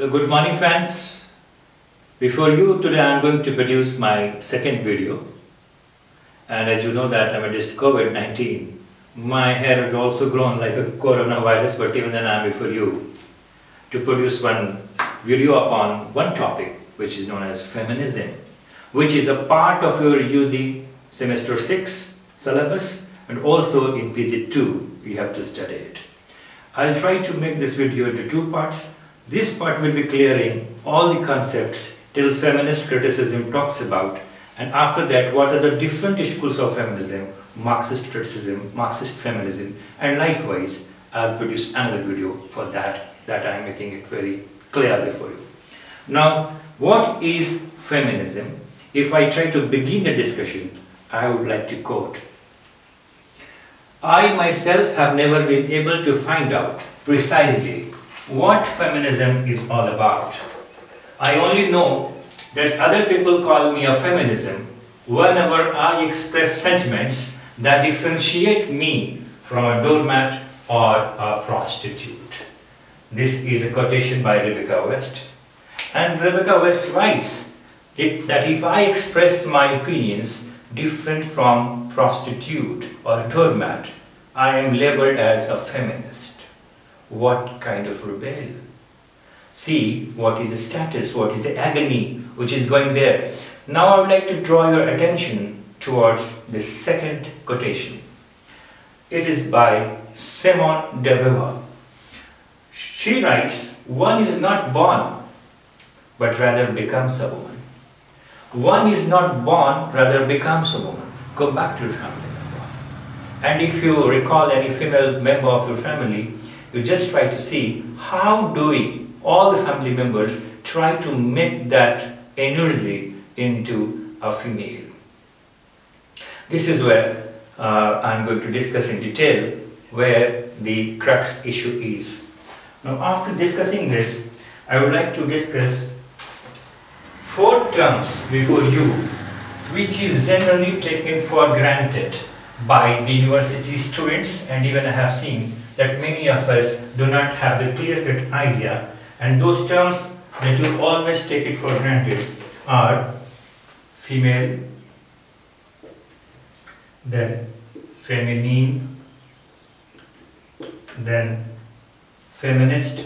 So good morning friends, before you today I am going to produce my second video, and as you know that I am against COVID-19, my hair has also grown like a coronavirus, but even then I am before you to produce one video upon one topic which is known as feminism, which is a part of your UG semester 6 syllabus and also in PG2 you have to study it. I will try to make this video into two parts. This part will be clearing all the concepts till feminist criticism talks about, and after that what are the different schools of feminism, Marxist criticism, Marxist feminism, and likewise I'll produce another video for that I'm making it very clear before you. Now what is feminism? If I try to begin the discussion, I would like to quote, "I myself have never been able to find out precisely what feminism is all about. I only know that other people call me a feminism whenever I express sentiments that differentiate me from a doormat or a prostitute." This is a quotation by Rebecca West. And Rebecca West writes that if I express my opinions different from prostitute or doormat, I am labeled as a feminist. What kind of rebel? See what is the status, what is the agony which is going there. Now I would like to draw your attention towards the second quotation. It is by Simone de Beauvoir. She writes, "One is not born, but rather becomes a woman. One is not born, rather becomes a woman." Go back to your family member. And if you recall any female member of your family, you just try to see how do we, all the family members, try to make that energy into a female. This is where I'm going to discuss in detail where the crux issue is. Now after discussing this, I would like to discuss four terms before you, which is generally taken for granted by the university students, and even I have seen that many of us do not have the clear-cut idea, and those terms that you always take it for granted are female, then feminine, then feminist,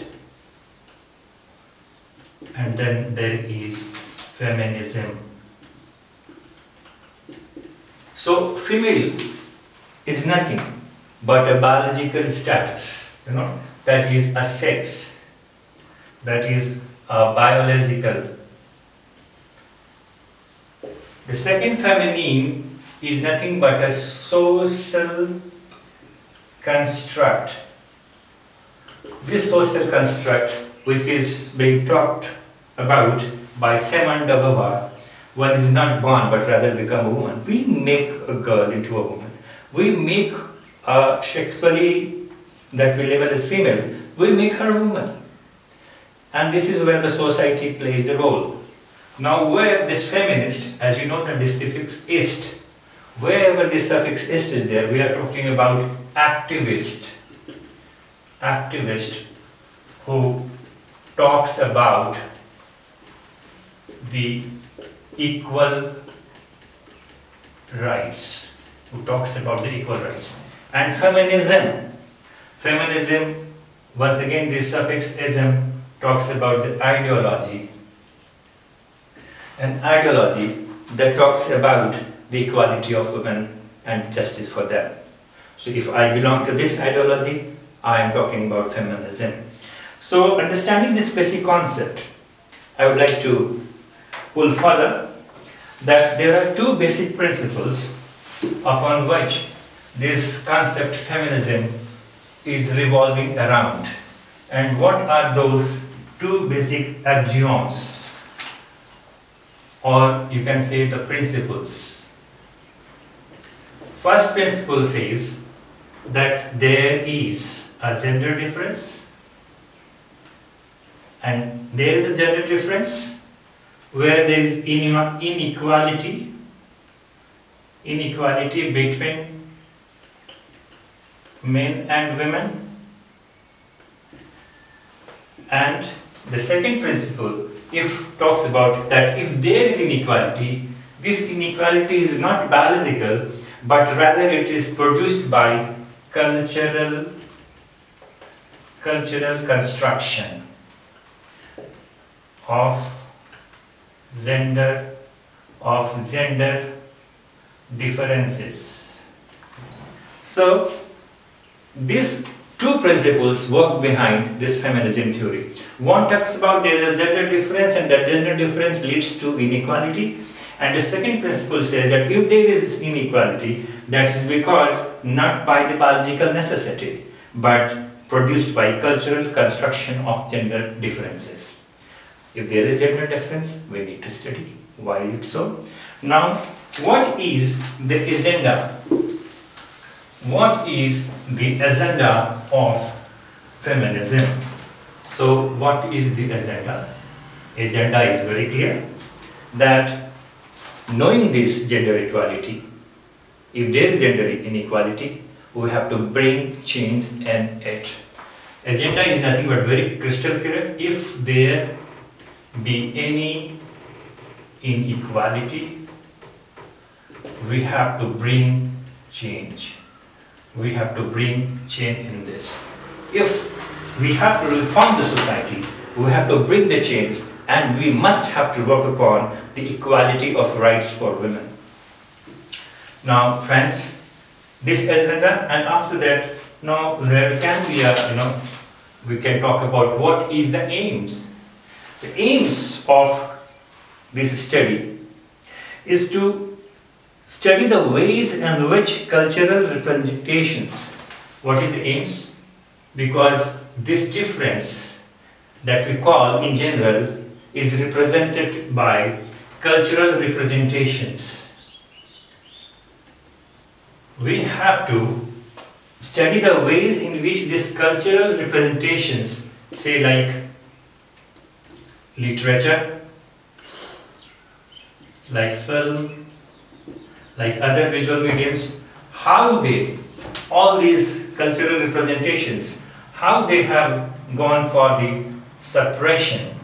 and then there is feminism. So female is nothing but a biological status, you know, that is a sex, that is a biological. The second feminine is nothing but a social construct. This social construct, which is being talked about by Simone de Beauvoir, one is not born but rather become a woman. We make a girl into a woman. We make sexually that we label as female, we make her a woman. And this is where the society plays the role. Now where this feminist, as you know that this suffix ist, wherever this suffix ist is there, we are talking about activist. Activist who talks about the equal rights, who talks about the equal rights. And feminism, once again this suffix ism talks about the ideology, an ideology that talks about the equality of women and justice for them. So if I belong to this ideology, I am talking about feminism. So understanding this basic concept, I would like to pull further that there are two basic principles upon which this concept feminism is revolving around. And what are those two basic axioms, or you can say the principles? First principle says that there is a gender difference, and there is a gender difference where there is inequality between men and women, and The second principle, if talks about that if there is inequality, this inequality is not biological, but rather it is produced by cultural construction of gender differences. So these two principles work behind this feminism theory. One talks about there is a gender difference and that gender difference leads to inequality, and the second principle says that if there is inequality, that is because not by the biological necessity but produced by cultural construction of gender differences. If there is gender difference, we need to study why it's so. Now, what is the agenda? What is the agenda of feminism? So, what is the agenda? Agenda is very clear that knowing this gender equality, if there is gender inequality, we have to bring change in it. Agenda is nothing but very crystal clear. If there be any inequality, we have to bring change. We have to bring change in this. If we have to reform the society, we have to bring the change, and we must have to work upon the equality of rights for women. Now, friends, this agenda, and after that, now there can be a, we can talk about what is the aims. The aims of this study is to study the ways in which cultural representations, what is the aims? Because this difference that we call in general is represented by cultural representations. We have to study the ways in which these cultural representations, say like literature, like film, like other visual mediums, how they, all these cultural representations, how they have gone for the suppression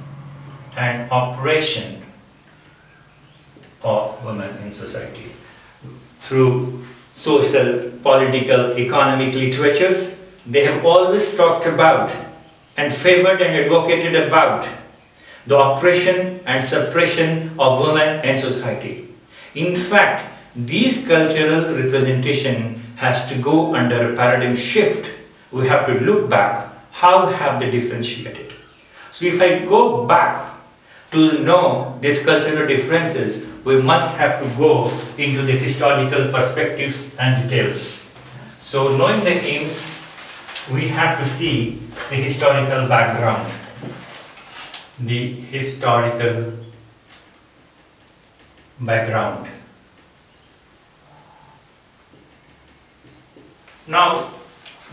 and oppression of women in society through social, political, economic literatures. They have always talked about and favored and advocated about the oppression and suppression of women and society. In fact, these cultural representation has to go under a paradigm shift. We have to look back, how have they differentiated? So if I go back to know these cultural differences, we must have to go into the historical perspectives and details. So knowing the aims, we have to see the historical background. The historical background. Now,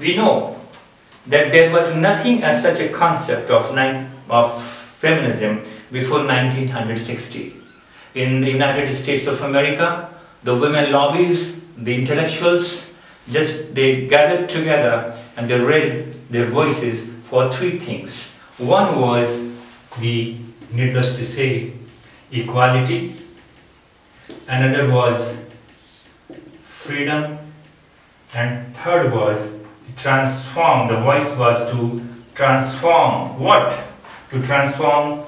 we know that there was nothing as such a concept of feminism before 1960. In the United States of America, the women lobbies, the intellectuals, just they gathered together and they raised their voices for three things. One was the, needless to say, equality. Another was freedom. And third was transform. The voice was to transform what? To transform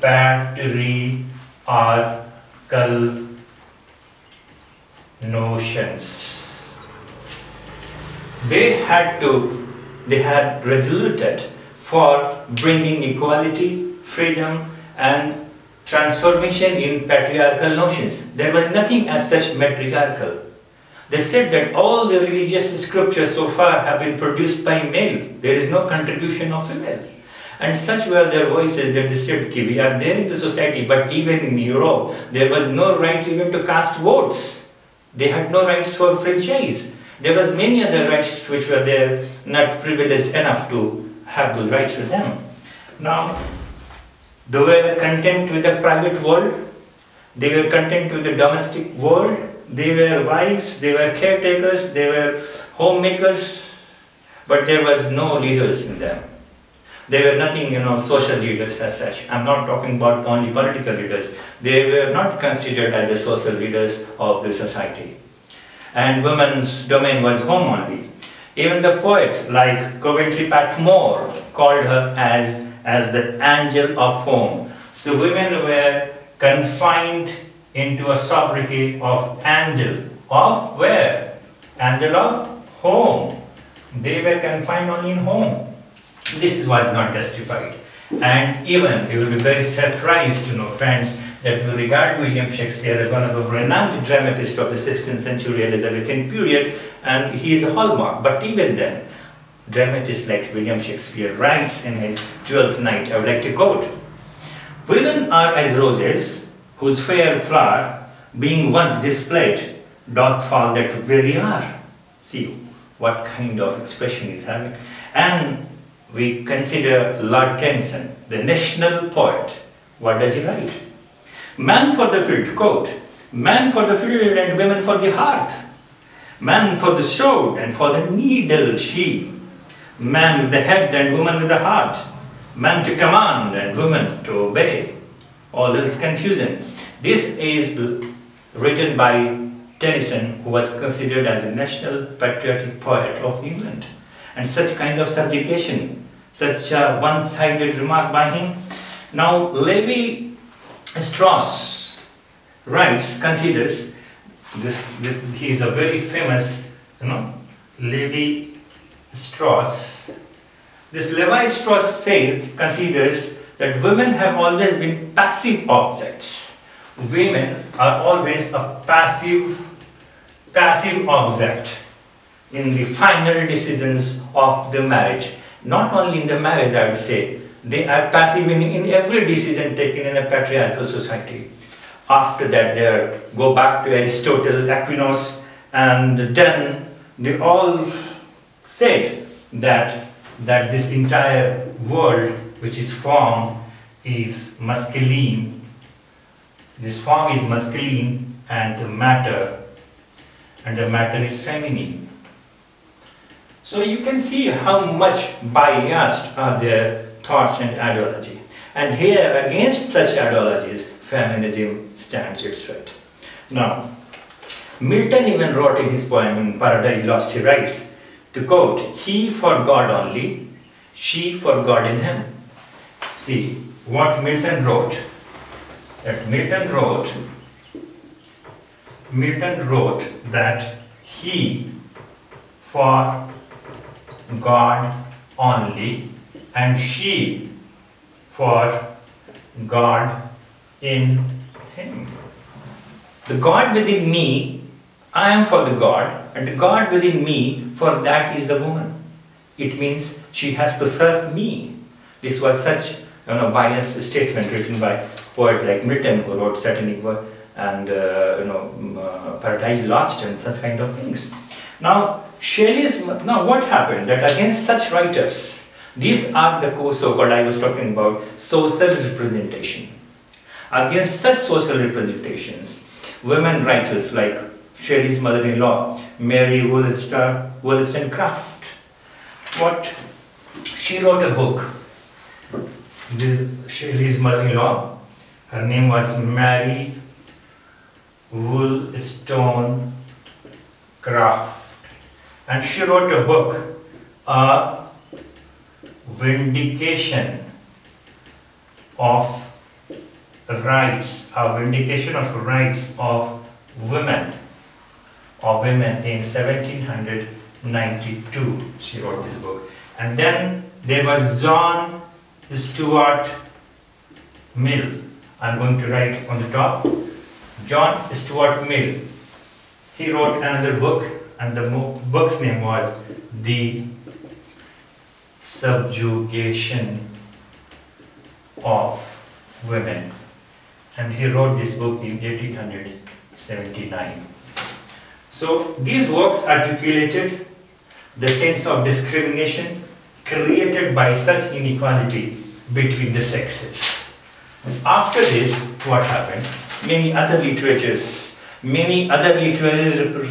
patriarchal notions. They had resoluted for bringing equality, freedom and transformation in patriarchal notions. There was nothing as such matriarchal. They said that all the religious scriptures so far have been produced by male. There is no contribution of female. And such were their voices that they said, we are there in the society, but even in Europe, there was no right even to cast votes. They had no rights for franchise. There was many other rights which were there, not privileged enough to have those rights with them. Now, they were content with the private world. They were content with the domestic world. They were wives, they were caretakers, they were homemakers, but there was no leaders in them. They were nothing, you know, social leaders as such. I'm not talking about only political leaders. They were not considered as the social leaders of the society. And women's domain was home only. Even the poet like Coventry Patmore called her as the angel of home. So women were confined into a sobriquet of angel. Of where? Angel of home. They were confined only in home. This was not justified. And even you will be very surprised to know, friends, that we regard William Shakespeare as one of the renowned dramatists of the 16th century Elizabethan period, and he is a hallmark. But even then, dramatists like William Shakespeare writes in his 12th Night, I would like to quote, "Women are as roses, whose fair flower, being once displayed, doth fall that very hour." See what kind of expression he's having. And we consider Lord Tennyson, the national poet. What does he write? "Man for the field," quote, "man for the field and women for the hearth. Man for the sword and for the needle she. Man with the head and woman with the heart. Man to command and woman to obey. All else confusion." This is written by Tennyson, who was considered as a national patriotic poet of England. And such kind of subjugation, such a one-sided remark by him. Now, Levi Strauss writes, considers this he is a very famous, you know, Levi Strauss. This Levi Strauss says, considers that women have always been passive objects. Women are always a passive object in the final decisions of the marriage. Not only in the marriage, I would say, they are passive in every decision taken in a patriarchal society. After that, they go back to Aristotle, Aquinas, and then they all said that this entire world which is formed is masculine. This form is masculine and the matter is feminine. So you can see how much biased are their thoughts and ideology. And here, against such ideologies, feminism stands its threat. Now, Milton even wrote in his poem, in Paradise Lost, he writes, to quote, "He for God only, she for God in him." See, what Milton wrote, that he for God only and she for God in him. The God within me, I am for the God, and the God within me, for that is the woman. It means she has to serve me. This was such a biased statement written by a poet like Milton, who wrote Satanic Work and Paradise Lost and such kind of things. Now, what happened that against such writers, these are the so-called, I was talking about, social representation. Against such social representations, women writers like Shelley's mother-in-law, Mary Wollstonecraft, she wrote a book. Shelley's mother-in-law, her name was Mary Wollstonecraft. And she wrote a book, A Vindication of Rights, of Women in 1792. She wrote this book. And then there was John Stuart Mill. I'm going to write on the top. John Stuart Mill. He wrote another book, and the book's name was The Subjugation of Women. And he wrote this book in 1879. So these works articulated the sense of discrimination created by such inequality between the sexes. After this, what happened? Many other literary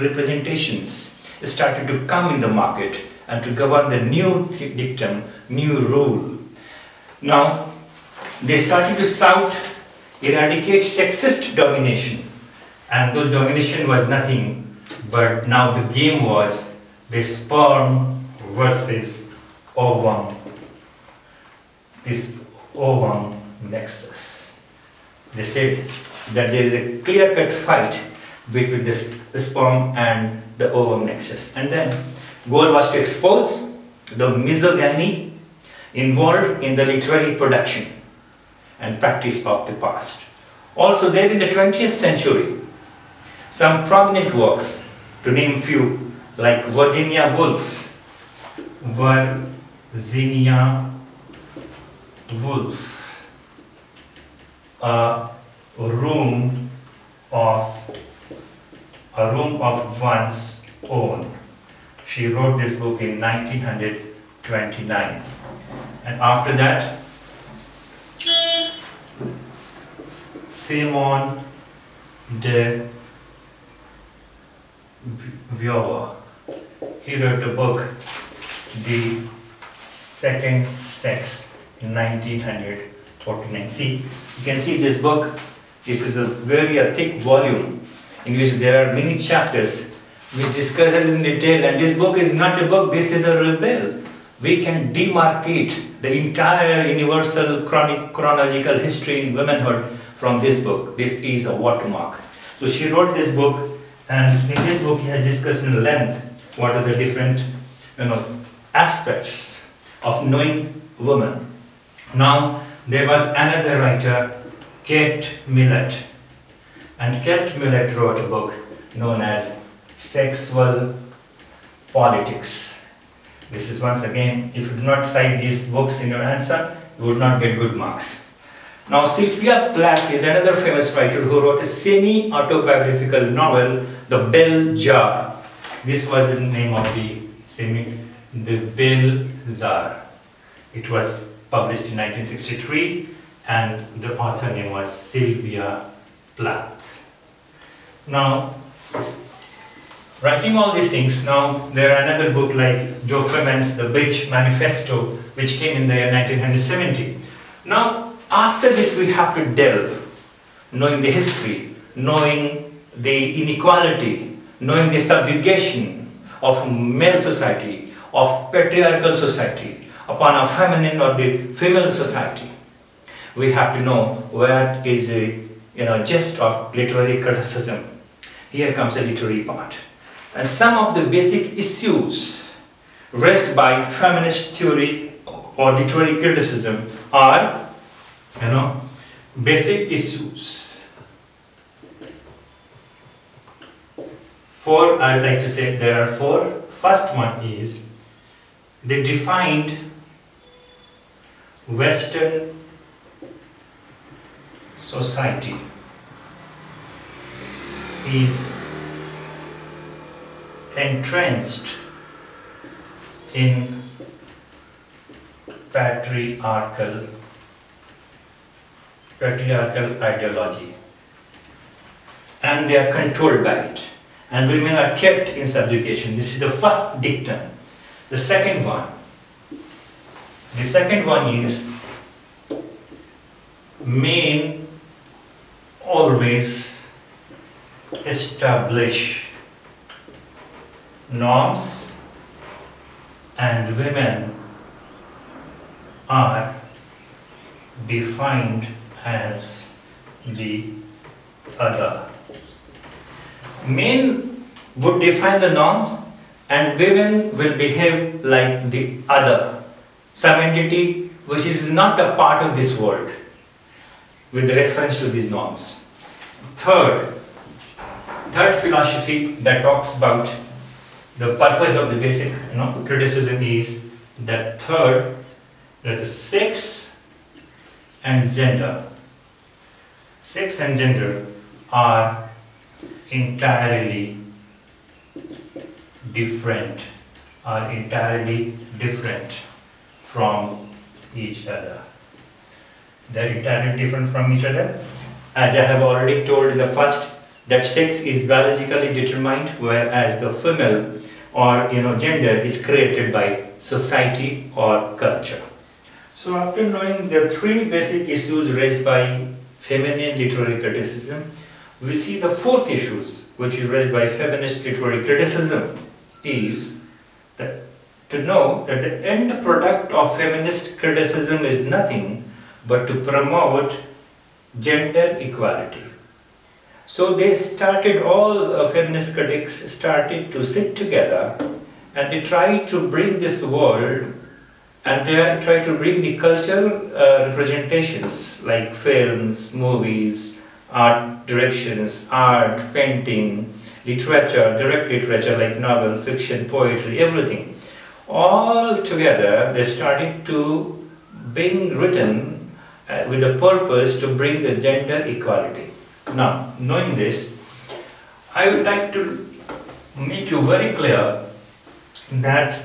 representations started to come in the market and to govern the new dictum, new rule. Now, they started to shout, eradicate sexist domination. And though domination was nothing, but now the game was the sperm versus ovum. This ovum nexus. They said that there is a clear-cut fight between the sperm and the ovum nexus. And then, goal was to expose the misogyny involved in the literary production and practice of the past. Also there in the 20th century, some prominent works, to name few, like Virginia Woolf, A Room of One's Own. She wrote this book in 1929. And after that, Simone de Beauvoir. He wrote the book, The Second Sex, in 1949. See, you can see this book. This is a very thick volume in which there are many chapters which discusses in detail. And this book is not a book, this is a rebel. We can demarcate the entire universal chronological history in womanhood from this book. This is a watermark. So she wrote this book, and in this book, he had discussed in length what are the different aspects of knowing women. Now, there was another writer, Kate Millett, and Kate Millett wrote a book known as Sexual Politics. This is once again, if you do not cite these books in your answer, you would not get good marks. Now, Sylvia Plath is another famous writer who wrote a semi-autobiographical novel, The Bell Jar. This was the name of the Bell Jar. It was published in 1963, and the author name was Sylvia Plath. Now, writing all these things, now there are another book like Joe Clement's The Bitch Manifesto, which came in the year 1970. Now, after this we have to delve, knowing the history, knowing the inequality, knowing the subjugation of male society, of patriarchal society, upon a feminine or the female society. We have to know where is the gist of literary criticism. Here comes the literary part. And some of the basic issues raised by feminist theory or literary criticism are, basic issues. Four, I'd like to say there are four. First one is, they defined Western society is entrenched in patriarchal ideology, and they are controlled by it, and women are kept in subjugation. This is the first dictum. The second one is men always establish norms and women are defined as the other. Men would define the norm and women will behave like the other, some entity which is not a part of this world with reference to these norms. Third philosophy that talks about the purpose of the basic criticism is that the sex and gender are entirely different from each other. They are entirely different from each other. As I have already told in the first, that sex is biologically determined, whereas the female or gender is created by society or culture. So after knowing the three basic issues raised by feminine literary criticism, we see the fourth issues which is raised by feminist literary criticism is that to know that the end product of feminist criticism is nothing but to promote gender equality. So they started, all feminist critics started to sit together and they tried to bring this world and they tried to bring the cultural representations like films, movies, art directions, art, painting, literature, direct literature like novel, fiction, poetry, everything. All together they started to being written with the purpose to bring the gender equality. Now, knowing this, I would like to make you very clear that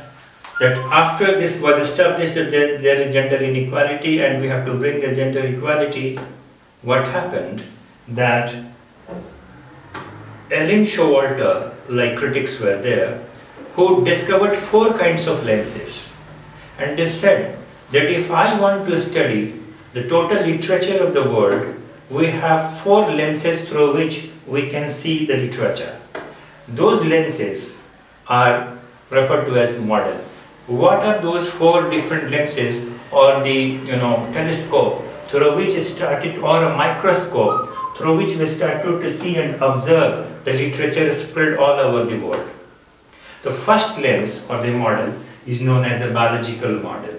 after this was established that there is gender inequality and we have to bring the gender equality, what happened that Elaine Showalter, like critics were there, who discovered four kinds of lenses, and they said that if I want to study the total literature of the world, we have four lenses through which we can see the literature. Those lenses are referred to as model. What are those four different lenses, or the telescope through which it started, or a microscope through which we started to see and observe the literature spread all over the world? The first lens or the model is known as the biological model.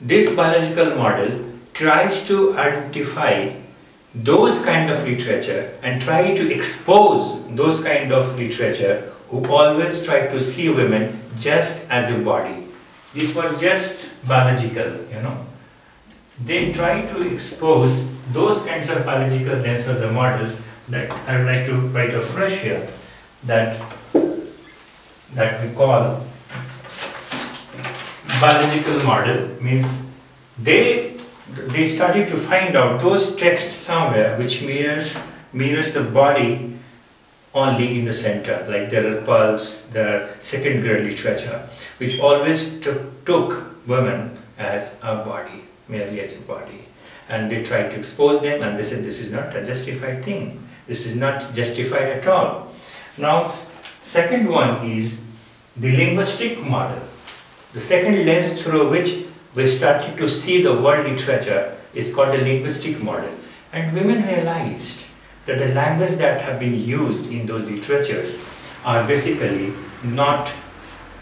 This biological model tries to identify those kind of literature and try to expose those kind of literature who always try to see women just as a body. This was just biological, They try to expose those kinds of biological lenses of the models. That I would like to write afresh here, that we call biological model means they started to find out those texts somewhere which mirrors the body only in the center, like there are pulps, there are second grade literature which always took women as a body, merely as a body, and they tried to expose them and they said this is not a justified thing, this is not justified at all. Now second one is the linguistic model. The second lens through which we started to see the world literature is called the linguistic model. And women realized that the language that have been used in those literatures are basically not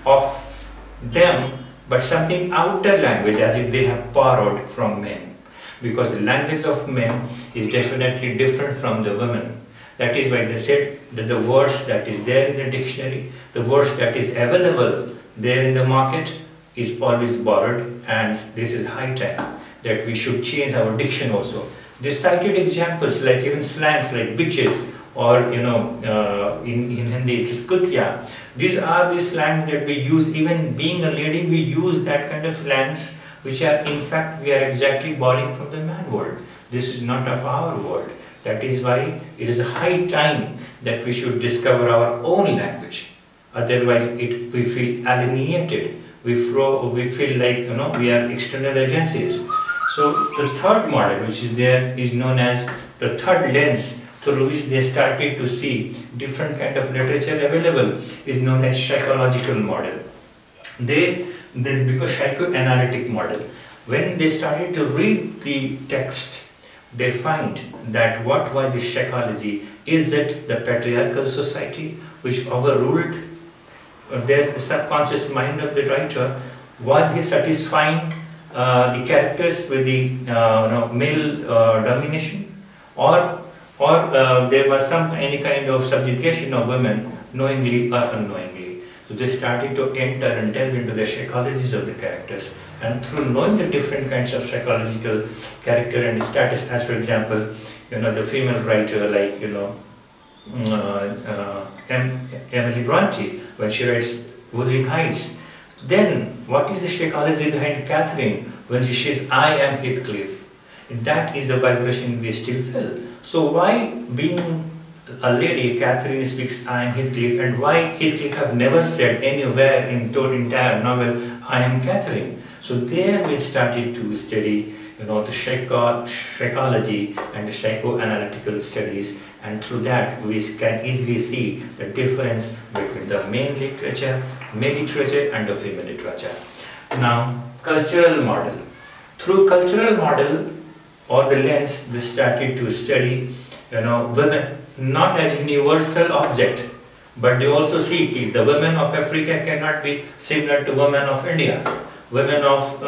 of them, but something outer language, as if they have borrowed from men. Because the language of men is definitely different from the women. That is why they said that the words that is there in the dictionary, the words that is available there in the market, is always borrowed, and this is high time that we should change our diction also. They cited examples like even slangs like bitches, or in Hindi it is kutya. These are the slangs that we use. Even being a lady, we use that kind of slangs which are in fact we are exactly borrowing from the man world. This is not of our world. That is why it is high time that we should discover our own language. Otherwise we feel alienated. We feel like we are external agencies. So the third model which is there is known as the third lens through which they started to see different kind of literature available is known as psychological model. They become psychoanalytic model. When they started to read the text, they find that what was the psychology is that the patriarchal society which overruled the subconscious mind of the writer. Was he satisfying the characters with the male domination, or there was any kind of subjugation of women, knowingly or unknowingly? So they started to enter and delve into the psychologies of the characters, and through knowing the different kinds of psychological character and status, as for example, the female writer like Emily Bronte, when she writes Wuthering Heights. Then, what is the psychology behind Catherine when she says, I am Heathcliff? That is the vibration we still feel. So why, being a lady, Catherine speaks, I am Heathcliff, and why Heathcliff have never said anywhere in the entire novel, I am Catherine? So there we started to study, you know, the psychology and the psychoanalytical studies, and through that we can easily see the difference between the male literature and the female literature. Now, cultural model. Through cultural model or the lens, we started to study, you know, women not as universal object, but they also see the women of Africa cannot be similar to women of India. Women of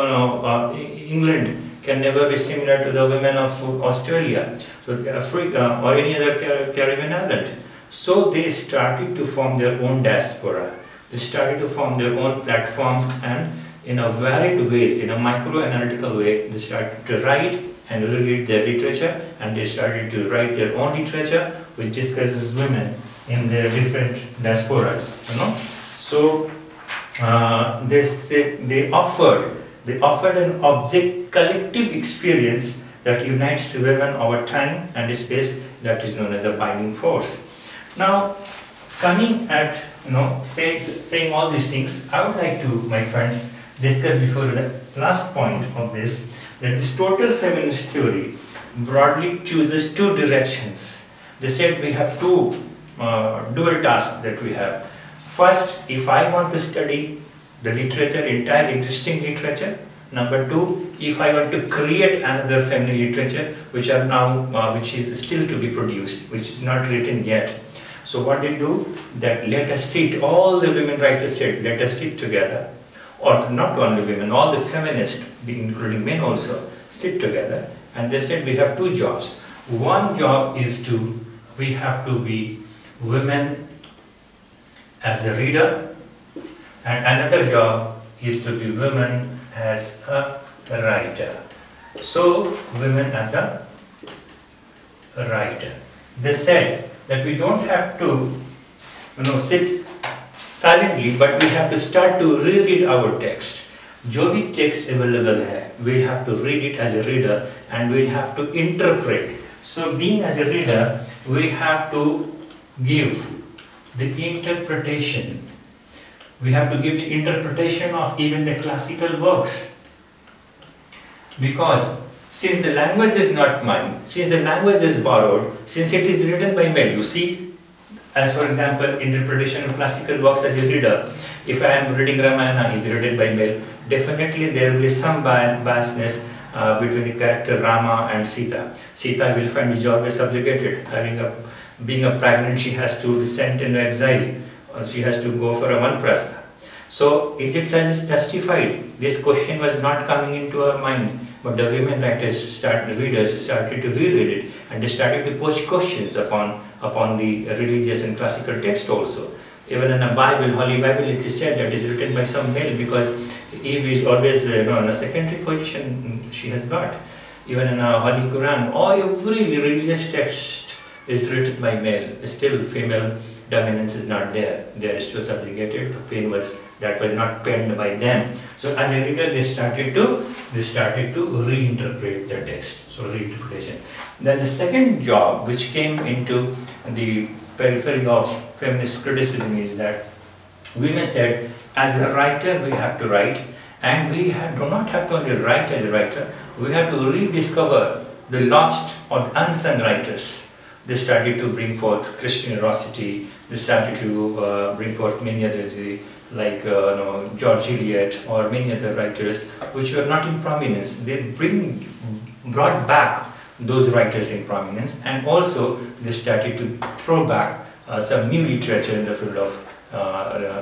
England can never be similar to the women of Australia, so Africa or any other Caribbean island. So they started to form their own diaspora. They started to form their own platforms, and in a varied ways, in a microanalytical way, they started to write and reread their literature, and they started to write their own literature which discusses women in their different diasporas, you know. So they offered an object collective experience that unites women over time and space, that is known as a binding force. Now, coming at, you know, saying all these things, I would like to, my friends, discuss before the last point of this, that this total feminist theory broadly chooses two directions. They said we have two dual tasks that we have. First, if I want to study the literature, entire existing literature. Number two, if I want to create another feminine literature, which are now, which is still to be produced, which is not written yet. So what they do, that let us sit, all the women writers said, let us sit together, or not only women, all the feminists, including men also, sit together, and they said we have two jobs. One job is to, we have to be women as a reader, and another job is to be women as a writer. So, women as a writer. They said that we don't have to, you know, sit silently, but we have to start to reread our text. जो भी text available है, we'll have to read it as a reader, and we'll have to interpret. So, being as a reader, we have to give the interpretation. We have to give the interpretation of even the classical works, because since the language is not mine, since the language is borrowed, since it is written by men, you see, as for example, interpretation of classical works as a reader, if I am reading Ramayana, it is written by men, definitely there will be some biasness between the character Rama and Sita. Sita will find is always subjugated, being pregnant, she has to be sent into exile. She has to go for a vanprastha. So, is it justified? This question was not coming into our mind, but the women writers, readers started to reread it, and they started to pose questions upon the religious and classical text also. Even in the Bible, Holy Bible, it is said that it is written by some male, because Eve is always, you know, in a secondary position she has got. Even in the Holy Quran, all every religious text is written by male. Still, female dominance is not there. They are still subjugated. The pain was that was not penned by them. So as a reader, they started to reinterpret the text. So reinterpretation. Then the second job, which came into the periphery of feminist criticism, is that women said, as a writer, we have to write, and we do not have to only write as a writer. We have to rediscover the lost or the unsung writers. They started to bring forth Christina Rossetti, they started to bring forth many others like George Eliot or many other writers which were not in prominence. They brought back those writers in prominence, and also they started to throw back some new literature in the field of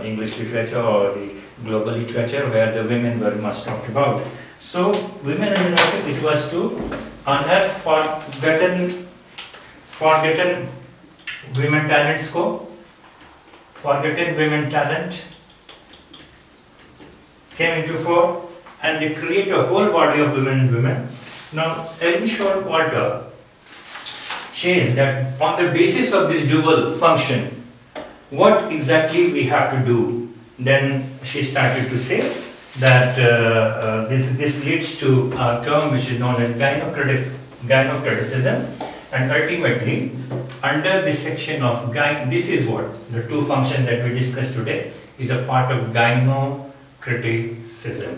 English literature or the global literature where the women were much talked about. So, women in the writing, it was to unearth forgotten women talents को, forgotten women talent came into form, and they create a whole body of women. Now, Elaine Showalter says that on the basis of this dual function, what exactly we have to do? Then she started to say that this leads to a term which is known as gynocriticism. And ultimately, under this section of gyno, this is what the two functions that we discussed today is a part of gynocriticism.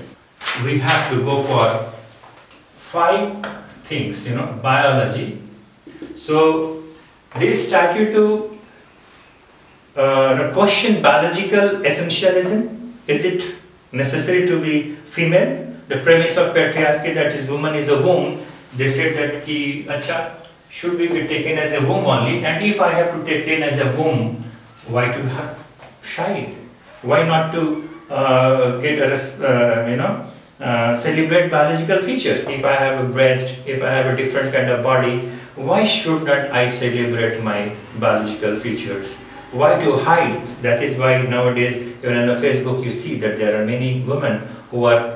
we have to go for 5 things, biology. So they started to question biological essentialism. Is it necessary to be female? The premise of patriarchy that is woman is a womb, they said that should we be taken as a womb only? And if I have to take in as a womb, why to have child? Why not to get a celebrate biological features? If I have a breast, if I have a different kind of body, why should not I celebrate my biological features? Why to hide? That is why nowadays, even on Facebook, you see that there are many women who are,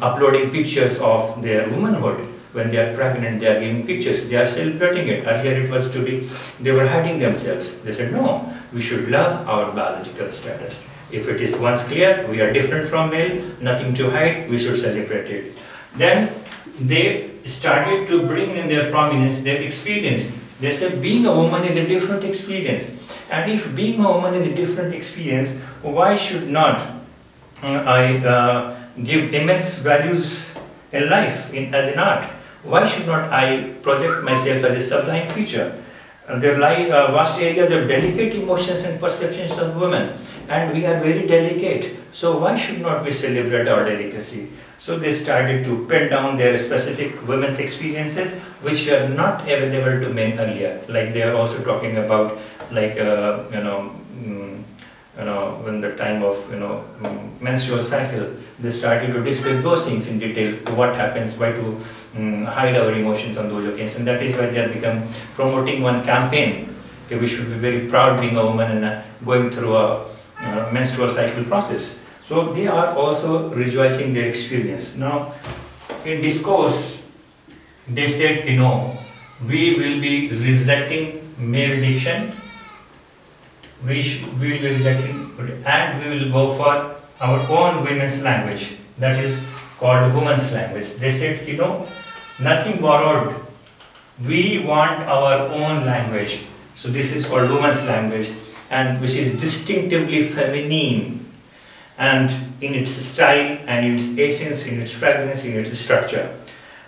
uploading pictures of their womanhood. When they are pregnant, they are giving pictures, they are celebrating it. Earlier it was to be, they were hiding themselves. They said, no, we should love our biological status. If it is once clear, we are different from male, nothing to hide, we should celebrate it. Then they started to bring in their prominence, their experience. They said being a woman is a different experience. And if being a woman is a different experience, why should not I give immense values in life, as in art? Why should not I project myself as a sublime feature? There lie vast areas of delicate emotions and perceptions of women, and we are very delicate. So why should not we celebrate our delicacy? So they started to pin down their specific women's experiences, which were not available to men earlier. Like they are also talking about, like when the time of menstrual cycle, they started to discuss those things in detail. What happens? Why to hide our emotions on those occasions? And that is why they have become promoting one campaign. Okay, we should be very proud being a woman and going through a menstrual cycle process. So they are also rejoicing their experience. Now, in discourse, they said, we will be rejecting male diction. We will be rejecting, and we will go for our own women's language, that is called women's language. They said, nothing borrowed. We want our own language. So this is called women's language, and which is distinctively feminine, and in its style, and in its essence, in its fragrance, in its structure.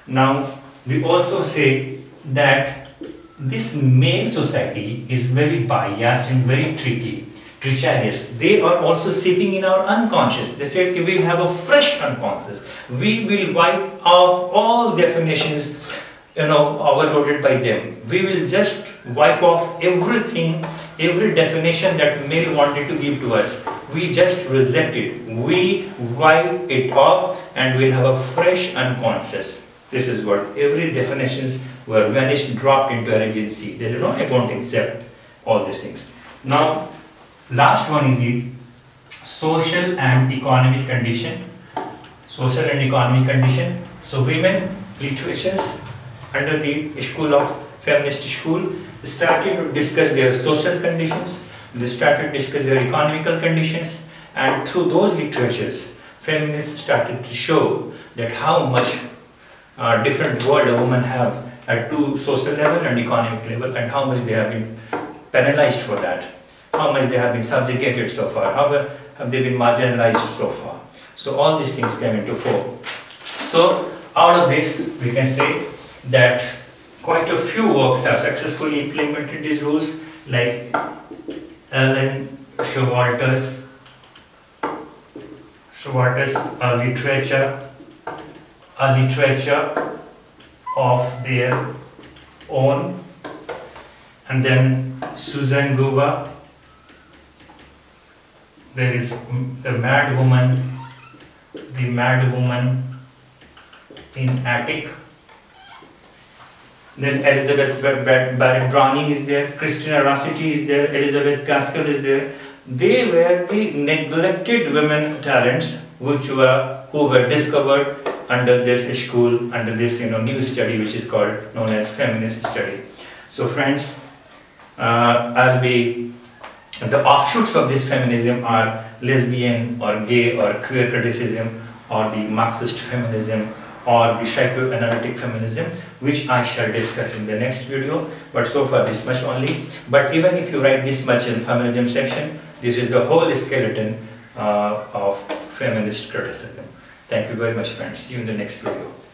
Now, we also say that this male society is very biased and very treacherous. They are also seeping in our unconscious. They said, okay, we will have a fresh unconscious. We will wipe off all definitions, overloaded by them. We will just wipe off everything, every definition that male wanted to give to us. We just reject it. We wipe it off, and we'll have a fresh unconscious. This is what every definitions were vanished, dropped into our agency. They don't want to accept all these things. Now, last one is the social and economic condition. Social and economic condition. So women literatures under the school of feminist school started to discuss their social conditions. They started to discuss their economical conditions, and through those literatures, feminists started to show that how much different world a woman have at two social level and economic level, and how much they have been penalized for that. How much they have been subjugated so far, how have they been marginalized so far. So all these things came into form. So out of this, we can say that quite a few works have successfully implemented these rules, like Elaine Showalter's A Literature of Their Own, and then Susan Gubar. There is The Mad Woman in Attic. Then Elizabeth Barrett Browning is there, Christina Rossetti is there, Elizabeth Gaskell is there. They were the neglected women talents who were discovered under this school, under this new study which is known as feminist study. So friends, the offshoots of this feminism are lesbian or gay or queer criticism, or the Marxist feminism, or the psychoanalytic feminism, which I shall discuss in the next video. But so far this much only. But even if you write this much in feminism section, this is the whole skeleton of feminist criticism. Thank you very much, friends. See you in the next video.